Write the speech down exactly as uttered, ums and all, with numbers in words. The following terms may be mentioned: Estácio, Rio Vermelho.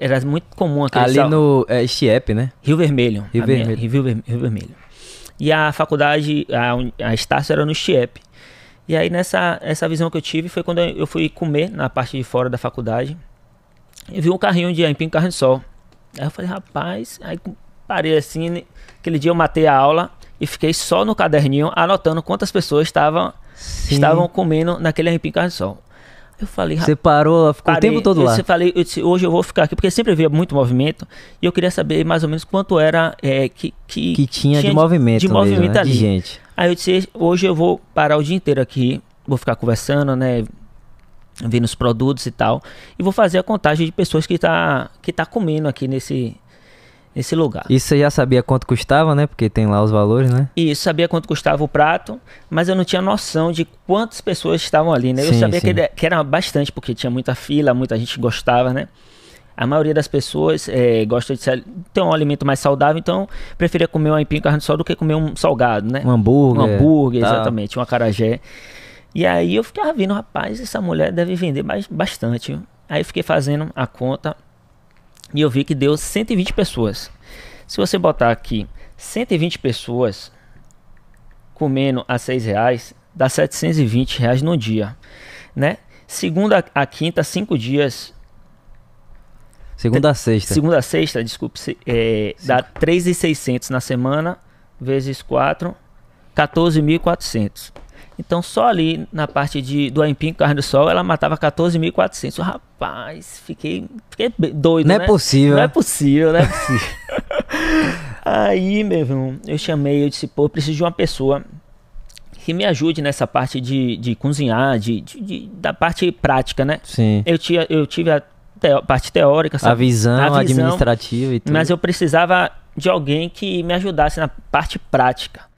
Era muito comum aquele ali sal... no é, Estiep, né? Rio Vermelho. Rio Vermelho. Minha, Rio, Rio Vermelho. E a faculdade, a, a Estácio era no Estiep. E aí nessa essa visão que eu tive foi quando eu fui comer na parte de fora da faculdade. E vi um carrinho de aipim, um carrinho de sol. Aí eu falei, rapaz... Aí parei assim, aquele dia eu matei a aula e fiquei só no caderninho anotando quantas pessoas estavam, estavam comendo naquele aipim, carne de sol. Eu falei, rapaz... Você parou, ficou parei, o tempo todo eu lá. Eu falei, eu disse, hoje eu vou ficar aqui, porque sempre havia muito movimento, e eu queria saber mais ou menos quanto era é, que, que... Que tinha, tinha de, de movimento de, de movimento mesmo, né? Ali. De gente. Aí eu disse, hoje eu vou parar o dia inteiro aqui, vou ficar conversando, né, vendo os produtos e tal, e vou fazer a contagem de pessoas que tá, que tá comendo aqui nesse... Nesse lugar. Isso você já sabia quanto custava, né? Porque tem lá os valores, né? Isso, sabia quanto custava o prato, mas eu não tinha noção de quantas pessoas estavam ali, né? Eu sim, sabia sim. Que, que era bastante, porque tinha muita fila, muita gente gostava, né? A maioria das pessoas é, gosta de ter um alimento mais saudável, então preferia comer um aipim, carne de sol do que comer um salgado, né? Um hambúrguer. Um hambúrguer, tá. Exatamente, um acarajé. E aí eu ficava vendo, rapaz, essa mulher deve vender bastante. Aí eu fiquei fazendo a conta... E eu vi que deu cento e vinte pessoas. Se você botar aqui cento e vinte pessoas comendo a seis reais, dá setecentos e vinte reais no dia, né? Segunda a quinta, cinco dias. Segunda a sexta. Segunda a sexta, desculpe, é, dá três mil e seiscentos na semana, vezes quatro, quatorze mil e quatrocentos. Então só ali na parte de, do aipim com carne do sol ela matava quatorze mil e quatrocentos. Rapaz, fiquei, fiquei doido, não né? Não é possível. Não é possível, não é possível. Aí, meu irmão, eu chamei, eu disse, pô, eu preciso de uma pessoa que me ajude nessa parte de, de cozinhar, de, de, de, da parte prática, né? Sim. Eu, tinha, eu tive a teo, parte teórica, sabe? A visão, a visão administrativa e tudo. Mas eu precisava de alguém que me ajudasse na parte prática.